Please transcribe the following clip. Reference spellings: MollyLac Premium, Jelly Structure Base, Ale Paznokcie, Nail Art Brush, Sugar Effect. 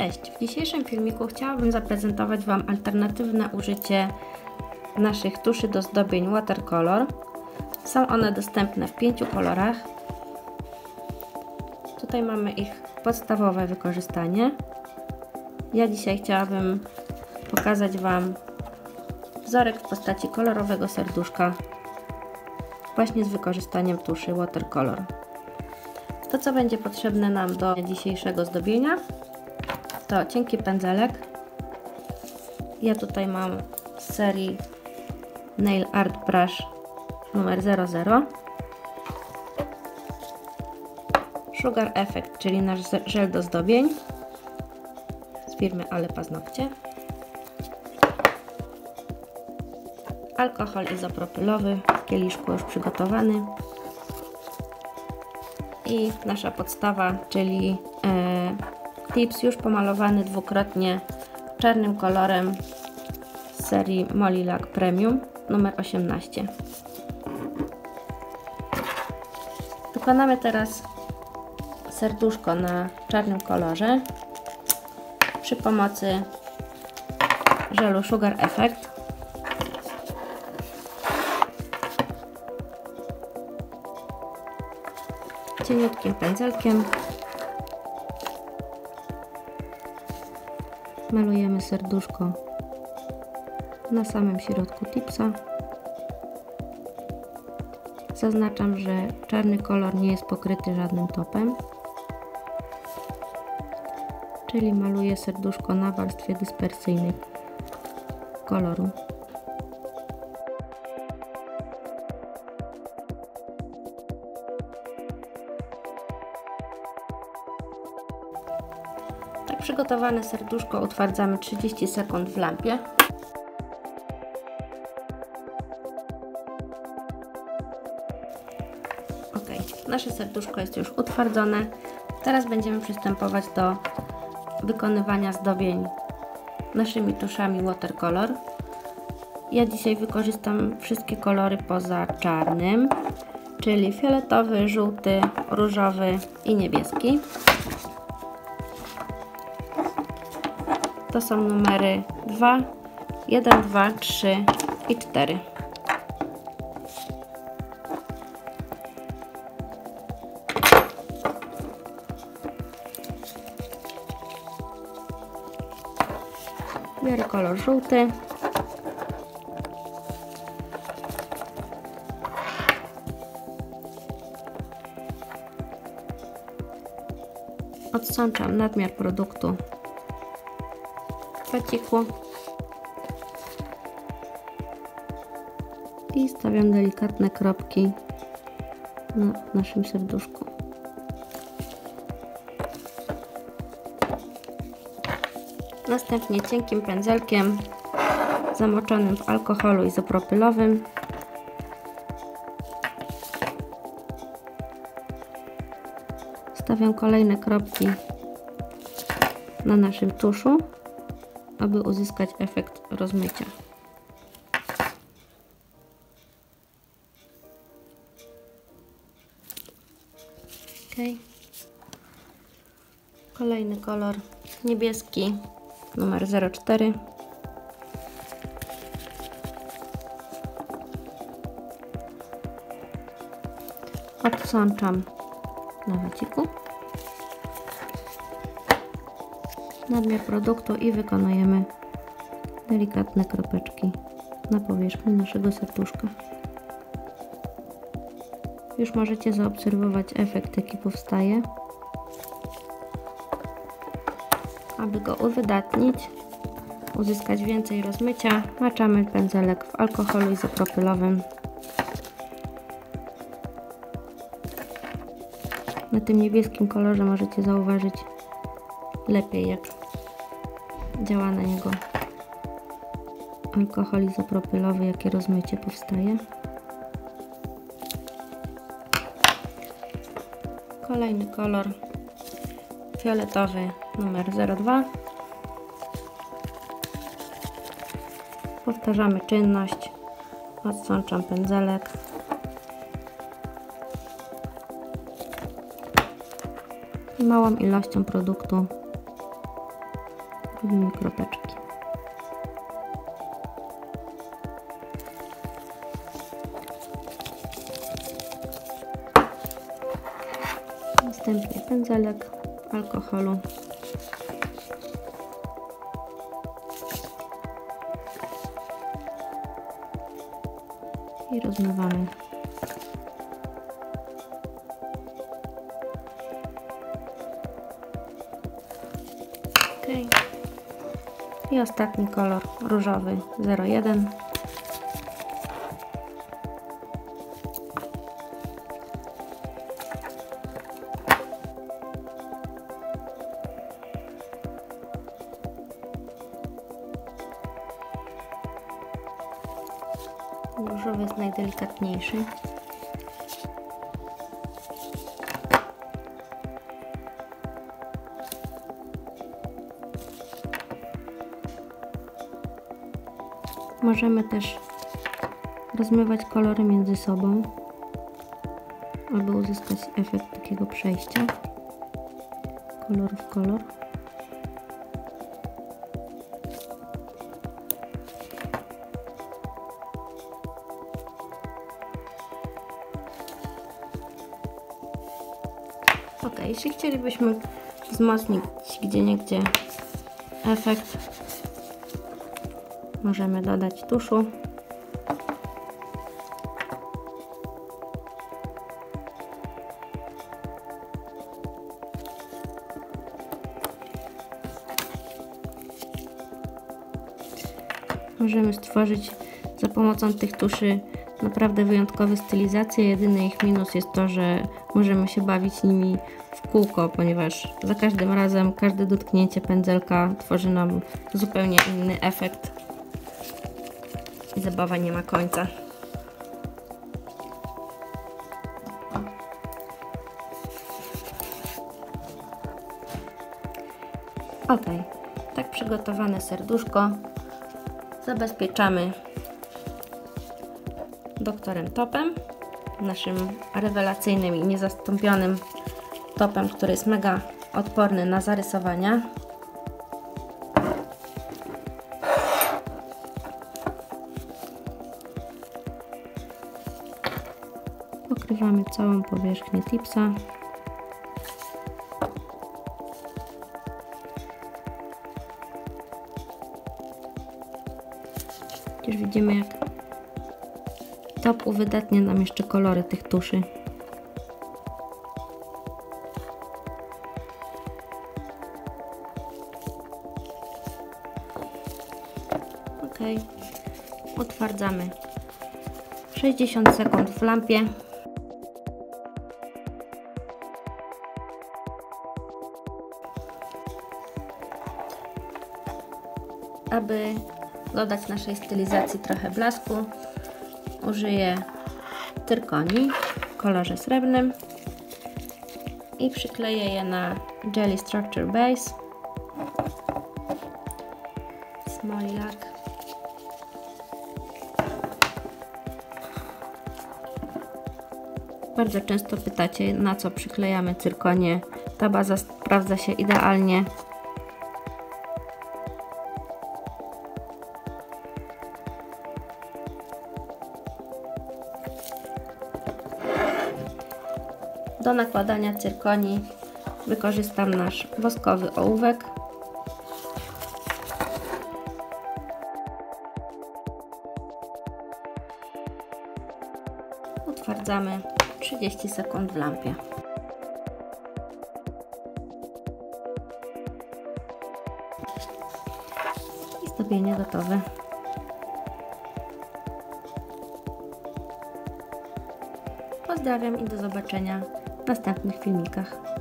Cześć! W dzisiejszym filmiku chciałabym zaprezentować Wam alternatywne użycie naszych tuszy do zdobień watercolor. Są one dostępne w 5 kolorach. Tutaj mamy ich podstawowe wykorzystanie. Ja dzisiaj chciałabym pokazać Wam wzorek w postaci kolorowego serduszka właśnie z wykorzystaniem tuszy watercolor. To, co będzie potrzebne nam do dzisiejszego zdobienia, to cienki pędzelek. Ja tutaj mam z serii Nail Art Brush numer 00. Sugar Effect, czyli nasz żel do zdobień z firmy Ale Paznokcie. Alkohol izopropylowy w kieliszku już przygotowany. I nasza podstawa, czyli tips już pomalowany dwukrotnie czarnym kolorem z serii MollyLac Premium numer 18. Wykonamy teraz serduszko na czarnym kolorze przy pomocy żelu Sugar Effect. Cieniutkim pędzelkiem malujemy serduszko na samym środku tipsa. Zaznaczam, że czarny kolor nie jest pokryty żadnym topem, czyli maluję serduszko na warstwie dyspersyjnej koloru. Przygotowane serduszko utwardzamy 30 sekund w lampie. Ok, nasze serduszko jest już utwardzone. Teraz będziemy przystępować do wykonywania zdobień naszymi tuszami watercolor. Ja dzisiaj wykorzystam wszystkie kolory poza czarnym, czyli fioletowy, żółty, różowy i niebieski. To są numery 2, 1, 2, 3 i 4. Biorę kolor żółty. Odsączam nadmiar produktu kwaciku i stawiam delikatne kropki na naszym serduszku. Następnie cienkim pędzelkiem zamoczonym w alkoholu izopropylowym stawiam kolejne kropki na naszym tuszu, aby uzyskać efekt rozmycia. Ok. Kolejny kolor niebieski, numer 04. Odsączam na waciku nadmiar produktu i wykonujemy delikatne kropeczki na powierzchni naszego serduszka. Już możecie zaobserwować efekt, jaki powstaje. Aby go uwydatnić, uzyskać więcej rozmycia, maczamy pędzelek w alkoholu izopropylowym. Na tym niebieskim kolorze możecie zauważyć lepiej, jak działa na niego alkohol izopropylowy, jakie rozmycie powstaje. Kolejny kolor fioletowy numer 02. Powtarzamy czynność, odsączam pędzelek. Małą ilością produktu robimy kropeczki. Następnie pędzelek alkoholu. I rozmywamy. I ostatni kolor, różowy 01. Różowy jest najdelikatniejszy. Możemy też rozmywać kolory między sobą, aby uzyskać efekt takiego przejścia kolor w kolor. Ok, jeśli chcielibyśmy wzmocnić gdzieniegdzie efekt, możemy dodać tuszu. Możemy stworzyć za pomocą tych tuszy naprawdę wyjątkowe stylizacje. Jedyny ich minus jest to, że możemy się bawić nimi w kółko, ponieważ za każdym razem każde dotknięcie pędzelka tworzy nam zupełnie inny efekt. Zabawa nie ma końca. Ok, tak przygotowane serduszko zabezpieczamy doktorem topem, naszym rewelacyjnym i niezastąpionym topem, który jest mega odporny na zarysowania. Pokrywamy całą powierzchnię tipsa. Już widzimy, jak top uwydatnia nam jeszcze kolory tych tuszy. Ok, utwardzamy 60 sekund w lampie. Aby dodać naszej stylizacji trochę blasku, użyję tyrkoni w kolorze srebrnym i przykleję je na Jelly Structure Base z MollyLac. Bardzo często pytacie, na co przyklejamy cyrkonie. Ta baza sprawdza się idealnie. Do nakładania cyrkoni wykorzystam nasz woskowy ołówek. Utwardzamy 30 sekund w lampie. I zdobienie gotowe. Pozdrawiam i do zobaczenia w następnych filmikach.